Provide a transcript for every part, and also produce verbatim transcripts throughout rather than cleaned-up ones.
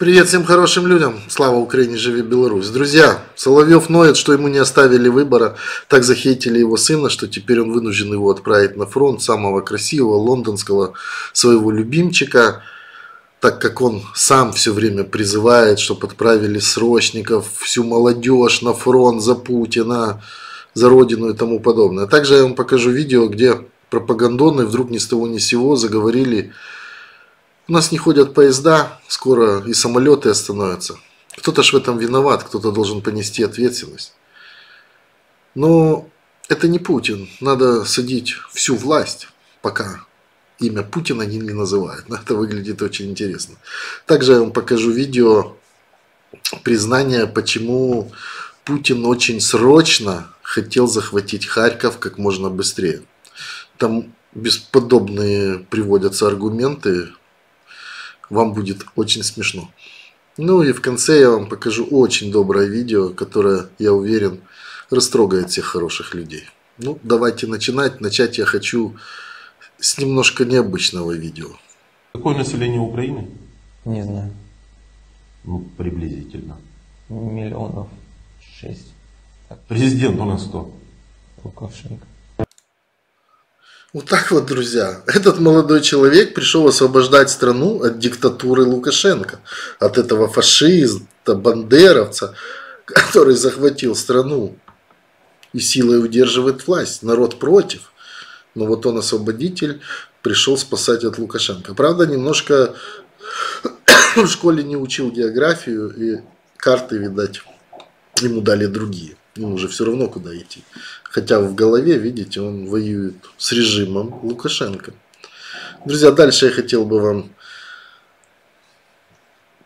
Привет всем хорошим людям, слава Украине, живи Беларусь. Друзья, Соловьев ноет, что ему не оставили выбора, так захейтили его сына, что теперь он вынужден его отправить на фронт, самого красивого, лондонского, своего любимчика, так как он сам все время призывает, чтобы отправили срочников, всю молодежь на фронт за Путина, за родину и тому подобное. Также я вам покажу видео, где пропагандоны вдруг ни с того ни с сего заговорили: у нас не ходят поезда, скоро и самолеты остановятся. Кто-то ж в этом виноват, кто-то должен понести ответственность. Но это не Путин. Надо судить всю власть, пока имя Путина они не называют. Но это выглядит очень интересно. Также я вам покажу видео признания, почему Путин очень срочно хотел захватить Харьков как можно быстрее. Там бесподобные приводятся аргументы. Вам будет очень смешно. Ну и в конце я вам покажу очень доброе видео, которое, я уверен, растрогает всех хороших людей. Ну, давайте начинать. Начать я хочу с немножко необычного видео. Какое население Украины? Не знаю. Ну, приблизительно. Миллионов шесть. Президент у нас кто? Лукашенко. Вот так вот, друзья. Этот молодой человек пришел освобождать страну от диктатуры Лукашенко, от этого фашиста, бандеровца, который захватил страну и силой удерживает власть. Народ против. Но вот он, освободитель, пришел спасать от Лукашенко. Правда, немножко в школе не учил географию, и карты, видать, ему дали другие. Ему уже все равно, куда идти. Хотя в голове, видите, он воюет с режимом Лукашенко. Друзья, дальше я хотел бы вам,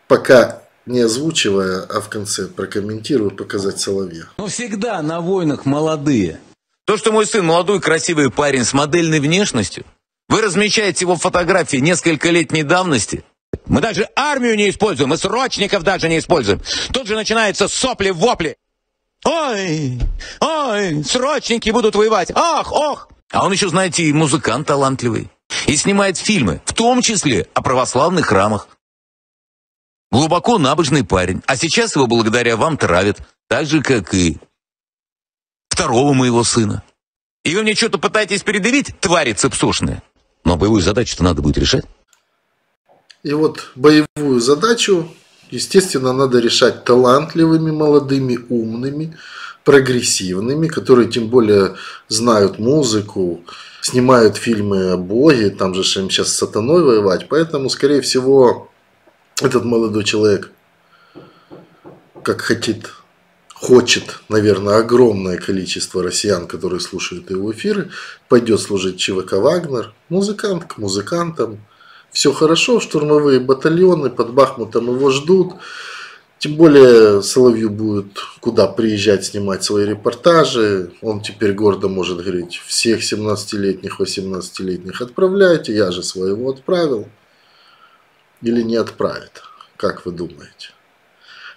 пока не озвучивая, а в конце прокомментирую, показать Соловья. Ну всегда на войнах молодые. То, что мой сын молодой, красивый парень с модельной внешностью, вы размечаете его фотографии несколько летней давности. Мы даже армию не используем, мы срочников даже не используем. Тут же начинаются сопли-вопли. Ой, ой, срочники будут воевать, ах, ох. А он еще, знаете, и музыкант талантливый. И снимает фильмы, в том числе о православных храмах. Глубоко набожный парень. А сейчас его благодаря вам травят, так же, как и второго моего сына. И вы мне что-то пытаетесь передавить, твари цепсушные. Но боевую задачу-то надо будет решать. И вот боевую задачу, естественно, надо решать талантливыми, молодыми, умными, прогрессивными, которые тем более знают музыку, снимают фильмы о Боге, там же им сейчас с сатаной воевать. Поэтому, скорее всего, этот молодой человек, как хотит, хочет, наверное, огромное количество россиян, которые слушают его эфиры, пойдет служить ЧВК Вагнер, музыкант к музыкантам. Все хорошо, штурмовые батальоны под Бахмутом его ждут. Тем более Соловью будет куда приезжать снимать свои репортажи. Он теперь гордо может говорить: всех семнадцатилетних, восемнадцатилетних отправляйте, я же своего отправил. Или не отправит, как вы думаете?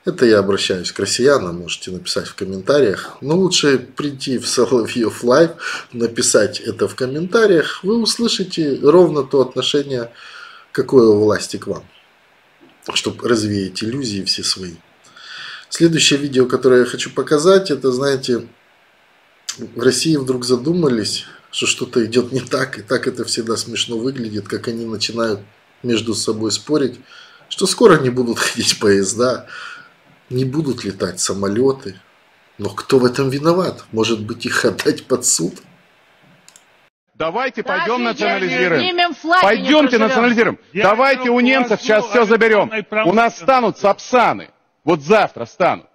Это я обращаюсь к россиянам, можете написать в комментариях. Но лучше прийти в Соловьев Лайв, написать это в комментариях. Вы услышите ровно то отношение, какое у власти к вам, чтобы развеять иллюзии все свои. Следующее видео, которое я хочу показать, это, знаете, в России вдруг задумались, что что-то идет не так, и так это всегда смешно выглядит, как они начинают между собой спорить, что скоро не будут ходить поезда, не будут летать самолеты. Но кто в этом виноват? Может быть, их отдать под суд? Давайте пойдем национализируем. Пойдемте национализируем. Давайте у немцев сейчас все заберем. У нас станут сапсаны. Вот завтра станут.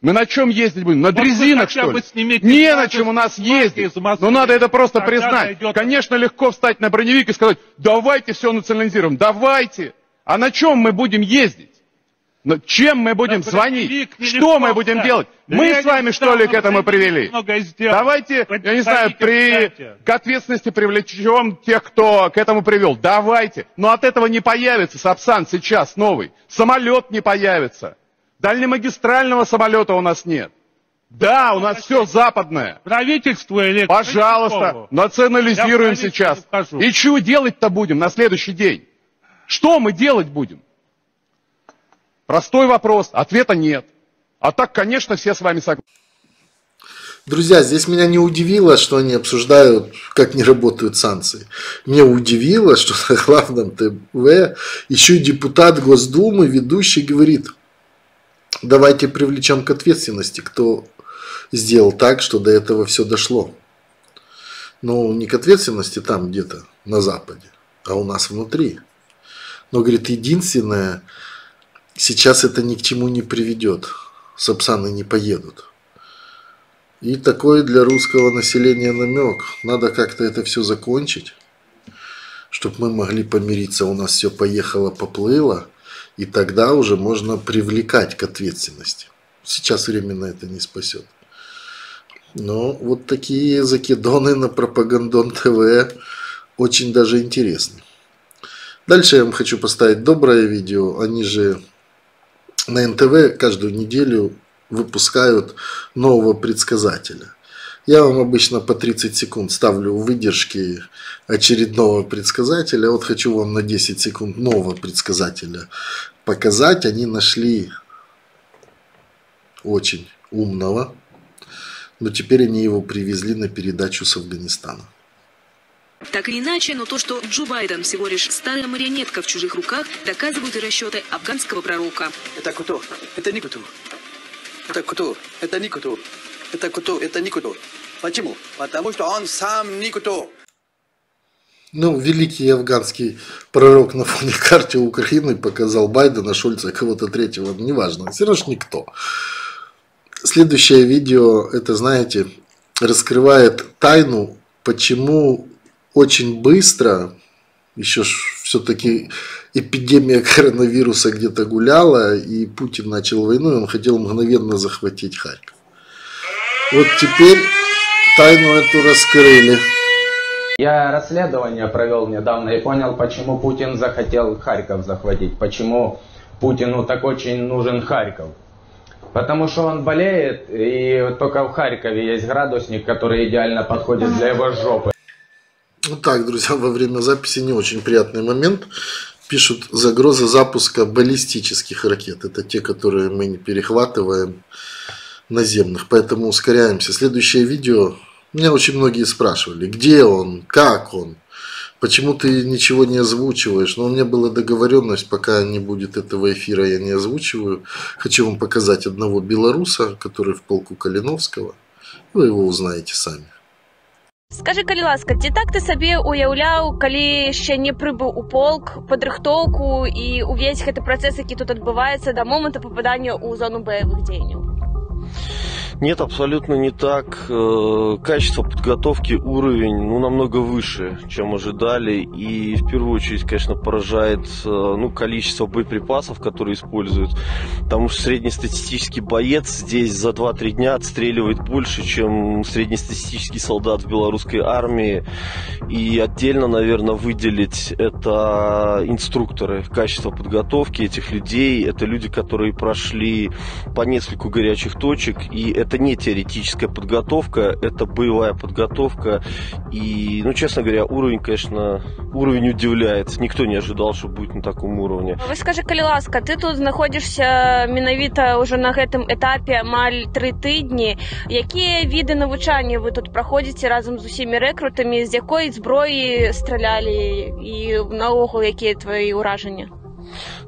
Мы на чем ездить будем? На дрезинах, что ли? Не на чем у нас ездить. Но надо это просто признать. Конечно, легко встать на броневик и сказать: давайте все национализируем. Давайте. А на чем мы будем ездить? Но чем мы будем да, звонить? Что мы будем делать? Мы с вами, что ли, к этому привели? Давайте, я не знаю, при... к ответственности привлечем тех, кто к этому привел. Давайте. Но от этого не появится Сапсан сейчас новый. Самолет не появится. Дальнемагистрального самолета у нас нет. Да, у нас все западное. Правительство или... Пожалуйста, национализируем сейчас. И чего делать-то будем на следующий день? Что мы делать будем? Простой вопрос, ответа нет. А так, конечно, все с вами согласны. Друзья, здесь меня не удивило, что они обсуждают, как не работают санкции. Меня удивило, что на главном ТВ еще депутат Госдумы, ведущий, говорит: давайте привлечем к ответственности, кто сделал так, что до этого все дошло. Но не к ответственности там где-то на Западе, а у нас внутри. Но, говорит, единственное, сейчас это ни к чему не приведет. Сапсаны не поедут. И такой для русского населения намек. Надо как-то это все закончить, чтобы мы могли помириться. У нас все поехало, поплыло. И тогда уже можно привлекать к ответственности. Сейчас временно это не спасет. Но вот такие закидоны на пропагандон ТВ очень даже интересны. Дальше я вам хочу поставить доброе видео. Они же на эн тэ вэ каждую неделю выпускают нового предсказателя. Я вам обычно по тридцать секунд ставлю выдержки очередного предсказателя. Вот хочу вам на десять секунд нового предсказателя показать. Они нашли очень умного, но теперь они его привезли на передачу с Афганистана. Так или иначе, но то, что Джо Байден всего лишь старая марионетка в чужих руках, доказывают и расчеты афганского пророка. Это кто? Это не кто? Это кто? Это никто. Это кто? Это никто. Почему? Потому что он сам никто. Ну, великий афганский пророк на фоне карты Украины показал Байдена, Шульца, кого-то третьего, неважно. Все равно никто. Следующее видео, это, знаете, раскрывает тайну, почему очень быстро, еще все-таки эпидемия коронавируса где-то гуляла, и Путин начал войну, и он хотел мгновенно захватить Харьков. Вот теперь тайну эту раскрыли. Я расследование провел недавно и понял, почему Путин захотел Харьков захватить, почему Путину так очень нужен Харьков. Потому что он болеет, и вот только в Харькове есть градусник, который идеально подходит для его жопы. Вот так, друзья, во время записи не очень приятный момент. Пишут: загроза запуска баллистических ракет. Это те, которые мы не перехватываем, наземных. Поэтому ускоряемся. Следующее видео. Меня очень многие спрашивали, где он, как он, почему ты ничего не озвучиваешь. Но у меня была договоренность, пока не будет этого эфира, я не озвучиваю. Хочу вам показать одного белоруса, который в полку Калиновского. Вы его узнаете сами. Скажи, калі ласка, ці так ты сабе уяўляў, калі яшчэ не прыбыў у полк, падрыхтоўку і увесь гэты працэс, які тут адбываецца да моманта попадання ў зону баявых дзеянняў? Нет, абсолютно не так. Качество подготовки, уровень, ну, намного выше, чем ожидали. И в первую очередь, конечно, поражает, ну, количество боеприпасов, которые используют. Потому что среднестатистический боец здесь за два-три дня отстреливает больше, чем среднестатистический солдат в белорусской армии. И отдельно, наверное, выделить это инструкторы. Качество подготовки этих людей. Это люди, которые прошли по нескольку горячих точек, и это не теоретическая подготовка, это боевая подготовка. И, ну, честно говоря, уровень, конечно, уровень удивляет. Никто не ожидал, что будет на таком уровне. Вы скажи, калі ласка, ты тут находишься менавіта уже на этом этапе амаль три тыдні. Какие виды навучання вы тут проходите разом с усими рекрутами? С якой зброї стреляли? И наогул, какие твои уражения?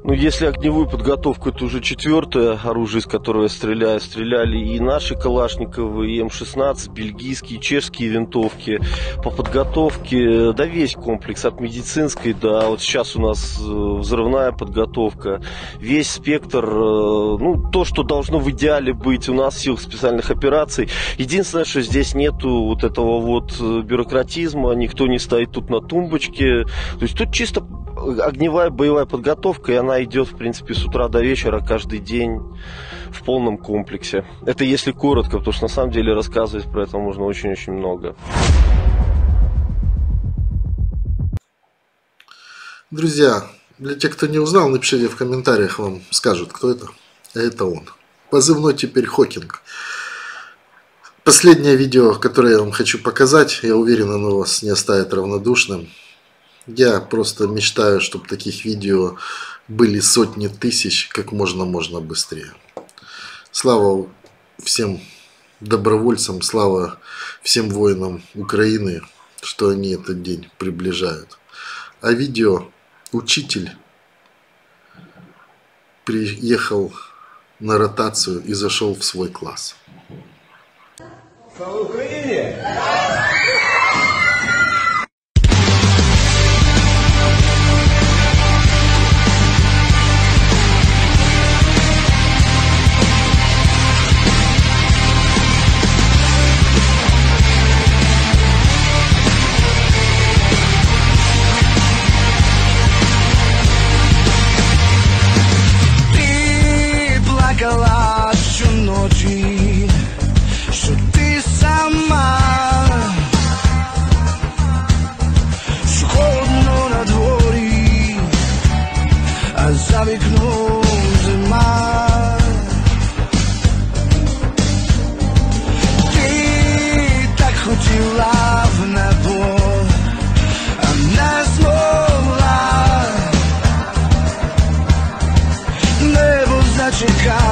Ну, если огневую подготовку, это уже четвертое оружие, из которого я стреляю. Стреляли и наши калашниковы, и эм шестнадцать, бельгийские, чешские винтовки. По подготовке, да, весь комплекс, от медицинской до... Вот сейчас у нас взрывная подготовка. Весь спектр, ну, то, что должно в идеале быть у нас в силах специальных операций. Единственное, что здесь нету вот этого вот бюрократизма, никто не стоит тут на тумбочке. То есть тут чисто огневая боевая подготовка, и она идет, в принципе, с утра до вечера, каждый день, в полном комплексе. Это если коротко, потому что на самом деле рассказывать про это можно очень-очень много. Друзья, для тех, кто не узнал, напишите в комментариях, вам скажут, кто это. А это он. Позывной теперь Хокинг. Последнее видео, которое я вам хочу показать, я уверен, оно вас не оставит равнодушным. Я просто мечтаю, чтобы таких видео были сотни тысяч как можно можно быстрее. Слава всем добровольцам, слава всем воинам Украины, что они этот день приближают. А видео учитель приехал на ротацию и зашел в свой класс. Слава Украине! Чекай.